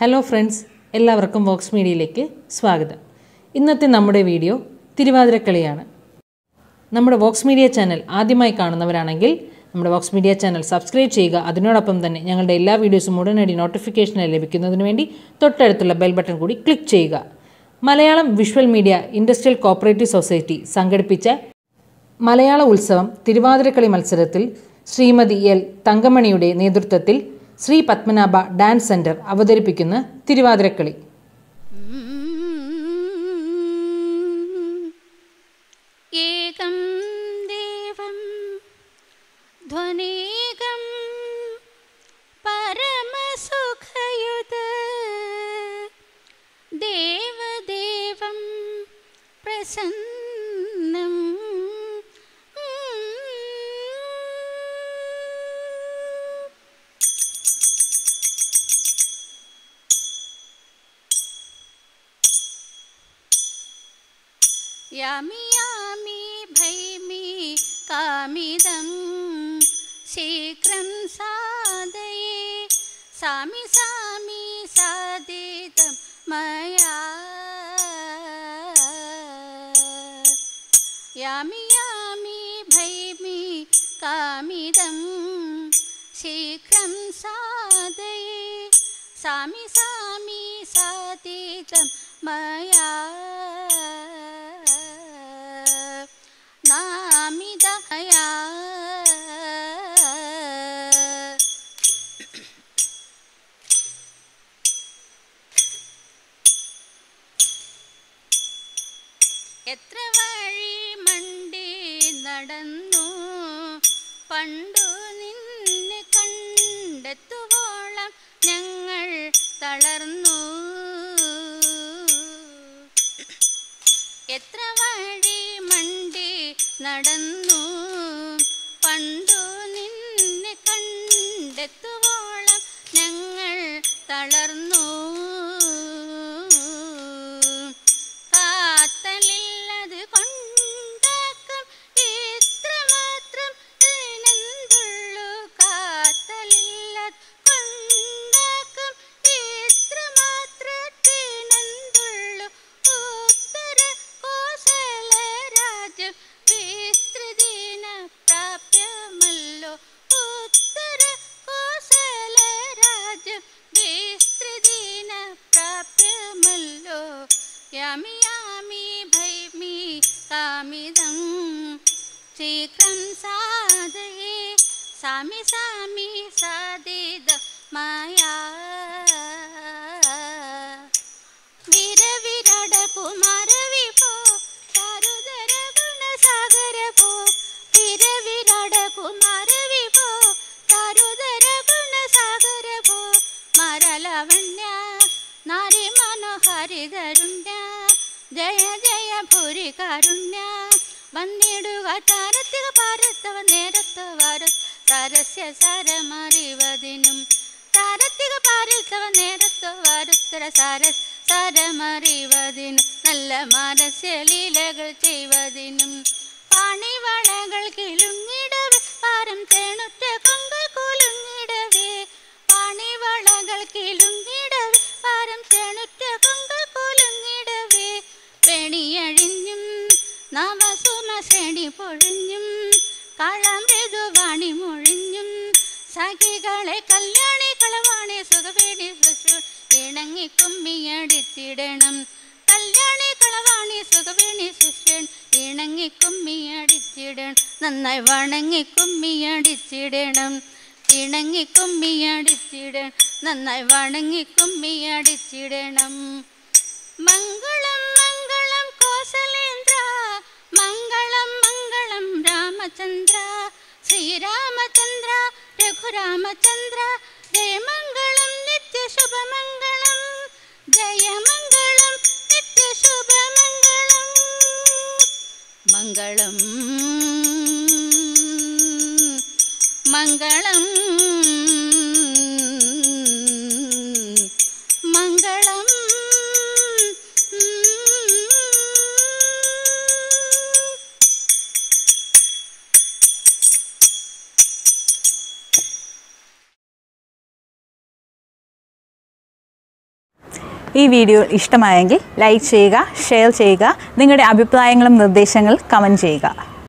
Hello friends, എല്ലാവർക്കും Woakes മീഡിയയിലേക്ക് സ്വാഗതം. ഇന്നത്തെ നമ്മുടെ വീഡിയോ തിരുവാതിരക്കളിയാണ്. നമ്മുടെ വോക്സ് മീഡിയ ചാനൽ ആദ്യമായി കാണുന്നവരാണെങ്കിൽ നമ്മുടെ വോക്സ് മീഡിയ ചാനൽ സബ്സ്ക്രൈബ് ചെയ്യുക. അതിനോടൊപ്പം തന്നെ ഞങ്ങളുടെ എല്ലാ വീഡിയോസും ഉടനടി നോട്ടിഫിക്കേഷനായി ലഭിക്കുന്നതിന് വേണ്ടി തൊട്ടടുത്തുള്ള ബെൽ ബട്ടൺ കൂടി ക്ലിക്ക് ചെയ്യുക. Malayalam visual media industrial cooperative society സംഘടിപ്പിച്ച മലയാള ഉത്സവം തിരുവാതിരക്കളി മത്സരത്തിൽ ശ്രീമതി എൽ തങ്കമണിയുടെ നേതൃത്വത്തിൽ ശ്രീ പത്മനാഭ ഡാൻസ് സെന്റർ അവതരിപ്പിക്കുന്ന തിരുവാതിരക്കളി. ഏകം ദേവം ധ്വനേകം പരമസുഖയുത ദേവദേവം പ്രസന്നം. यामि यामि भैमि कामिदं शीघ्रं साधये सामि सामि साधितं मया. यामि यामि भैमि कामिदं शीघ्रं साधये सामि सामि साधितं मया. എത്ര വഴി മണ്ടി നടന്നു പണ്ടു നിന്നെ കണ്ടെത്തുവോളം ഞങ്ങൾ തളർന്നു. എത്ര വഴി മണ്ടി നടന്നു പണ്ടു നിന്നെ കണ്ടെത്തുവോളം ഞങ്ങൾ തളർന്നു. यामि यामि भैमि कामिदं शीघ्रं साधये सामि सामि साधिद मया. विरविरड कुमार विभो चारुधर गुणसागर भो. विरविरड कुमार विभो चारुधर गुणसागर भो. मरलवण्या नारी मनोहरि धरुण्या जय जയ ഭൂരി കാരുണ്യ വന്നിടുക താരത്തിക പാരത്തവ നേരത്ത് വരത്ത് സരസ്യ സരമറിവതിനും താരത്തിക പാരത്തവ നേരത്ത് വരുത്തര സരസ് സരമറിവതിനും നല്ല മനസ്യ ലീലകൾ ചെയ്വതിനും പാണിവളകൾ കിളുങ്ങിടവേ പാരം തേണുറ്റ കൊങ്കൽ കുലുങ്ങിടവേ. പാണിവളകൾ കിളുങ്ങിടവേ പാരം തേണുറ്റ കൊങ്കൽ കുലുങ്ങിടവേ. ഴിഞ്ഞും നവസുമശ്രണി പൊഴിഞ്ഞും കളമൃദുവാണി മൊഴിഞ്ഞും സഖികളെ കല്യാണി കളവാണി സുഖവേണി സുഷു ഇണങ്ങി കുമ്മിയടിച്ചിടണം. കല്യാണി കളവാണി സുഖവേണി സുഷൻ ഇണങ്ങി കുമ്മിയടിച്ചിടണം. നന്നായി വണങ്ങി കുമ്മിയടിച്ചിടണം. ഇണങ്ങി കുമ്മിയടിച്ചിടണം. നന്നായി വണങ്ങി കുമ്മിയടിച്ചിടണം. മംഗളം மங்களம் கோசலேந்திரா மங்களம் மங்களம் ராமச்சந்திரா ஸ்ரீராமச்சந்திரா ரகுராமச்சந்திரா ஜெயமங்களம் நித்ய சுபமங்களம் ஜெயமங்களம் நித்ய சுபமங்களம். மங்களம் மங்களம் மங்களம் ഈ വീഡിയോ ഇഷ്ടമായെങ്കിൽ ലൈക്ക് ചെയ്യുക, ഷെയർ ചെയ്യുക, നിങ്ങളുടെ അഭിപ്രായങ്ങളും നിർദ്ദേശങ്ങൾ കമന്റ് ചെയ്യുക।